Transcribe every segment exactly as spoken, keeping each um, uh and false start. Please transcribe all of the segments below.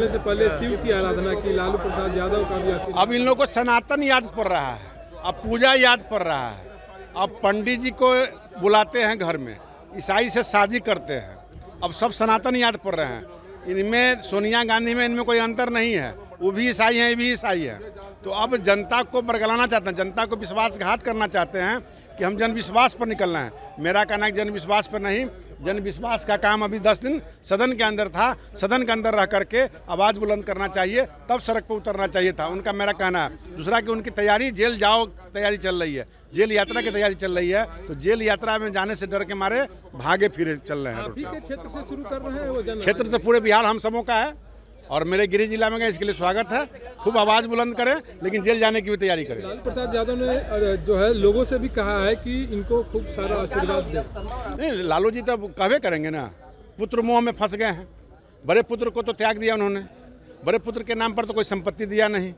निकालने से पहले शिव की आराधना की, लालू प्रसाद यादव का भी। अब इन लोगों को सनातन याद पड़ रहा है, अब पूजा याद पड़ रहा है, अब पंडित जी को बुलाते हैं घर में, ईसाई से शादी करते हैं, अब सब सनातन याद पड़ रहे हैं। इनमें सोनिया गांधी में इनमें कोई अंतर नहीं है, वो भी ईसाई हैं, ये भी ईसाई हैं। तो अब जनता को बरगलाना चाहते हैं, जनता को विश्वासघात करना चाहते हैं कि हम जनविश्वास पर निकलना है। मेरा कहना है जनविश्वास पर नहीं, जनविश्वास का काम अभी दस दिन सदन के अंदर था, सदन के अंदर रह करके आवाज़ बुलंद करना चाहिए, तब सड़क पर उतरना चाहिए था, उनका मेरा कहना है। दूसरा कि उनकी तैयारी, जेल जाओ तैयारी चल रही है, जेल यात्रा की तैयारी चल रही है, तो जेल यात्रा में जाने से डर के मारे भागे फिरे चल रहे हैं। क्षेत्र से शुरू कर रहे हैं, क्षेत्र तो पूरे बिहार हम सबों का है और मेरे गृह जिला में गए, इसके लिए स्वागत है। खूब आवाज़ बुलंद करें, लेकिन जेल जाने की भी तैयारी करें। लालू प्रसाद यादव ने जो है लोगों से भी कहा है कि इनको खूब सारा आशीर्वाद दें। नहीं, लालू जी तो कहवे करेंगे ना, पुत्र मोह में फंस गए हैं, बड़े पुत्र को तो त्याग दिया उन्होंने, बड़े पुत्र के नाम पर तो कोई संपत्ति दिया नहीं,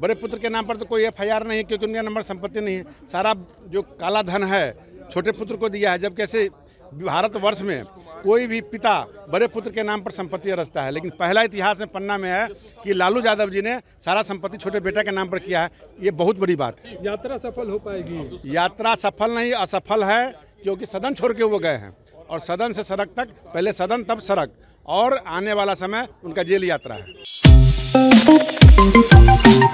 बड़े पुत्र के नाम पर तो कोई एफ आई आर नहीं, क्योंकि उनका नंबर संपत्ति नहीं है। सारा जो काला धन है छोटे पुत्र को दिया है, जब कैसे भारतवर्ष में कोई भी पिता बड़े पुत्र के नाम पर संपत्ति रचता है, लेकिन पहला इतिहास में पन्ना में है कि लालू यादव जी ने सारा संपत्ति छोटे बेटा के नाम पर किया है। ये बहुत बड़ी बात है। यात्रा सफल हो पाएगी? यात्रा सफल नहीं, असफल है, क्योंकि सदन छोड़ के वो गए हैं और सदन से सड़क तक, पहले सदन तब सड़क, और आने वाला समय उनका जेल यात्रा है।